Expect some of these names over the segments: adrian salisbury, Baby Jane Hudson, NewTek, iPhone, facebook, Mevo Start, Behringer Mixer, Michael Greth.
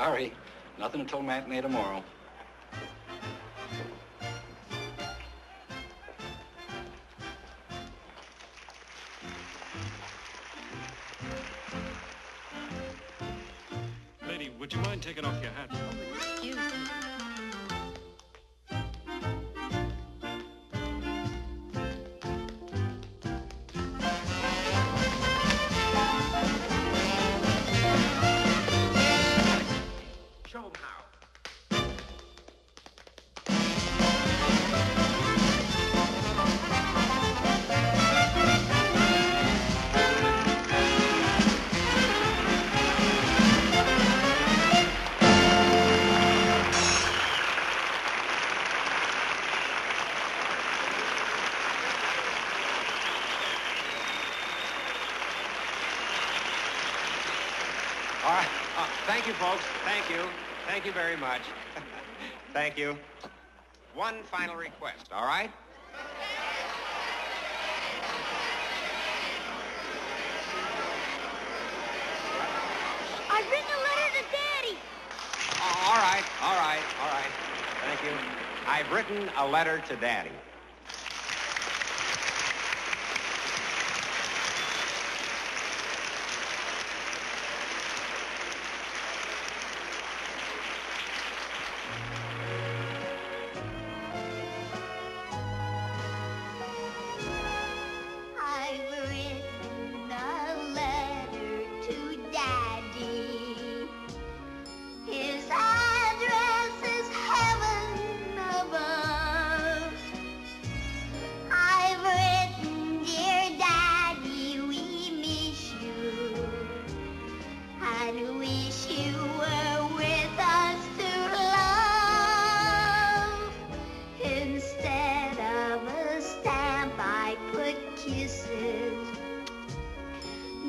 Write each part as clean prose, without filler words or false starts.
Sorry. Nothing until matinee tomorrow. Lady, would you mind taking off your hat? Thank you. All right. Thank you, folks. Thank you. Thank you very much. Thank you. One final request, all right? I've written a letter to Daddy. Oh, all right. All right. All right. Thank you. I've written a letter to Daddy.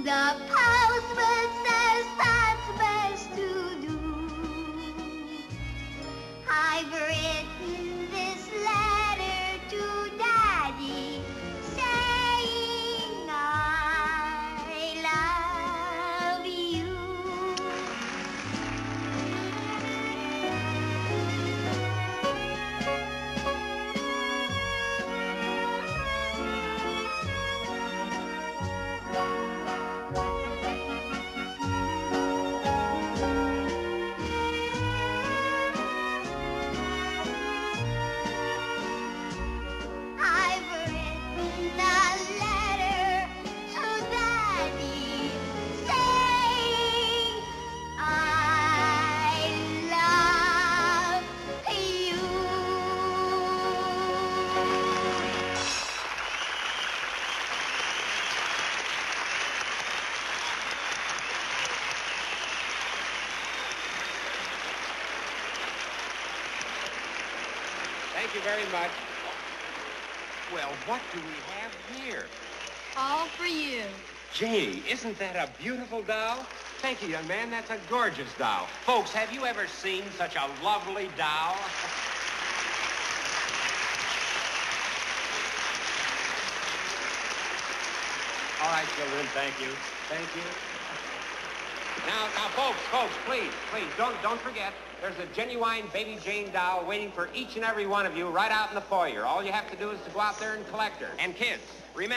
The postman says that's best to do. I've written this letter to Daddy, saying I love you. Thank you very much. Well, what do we have here? All for you. Gee, isn't that a beautiful doll? Thank you, young man. That's a gorgeous doll. Folks, have you ever seen such a lovely doll? All right, children, thank you. Thank you. Now, folks, please, don't forget, there's a genuine Baby Jane doll waiting for each and every one of you right out in the foyer. All you have to do is to go out there and collect her. And kids, remember...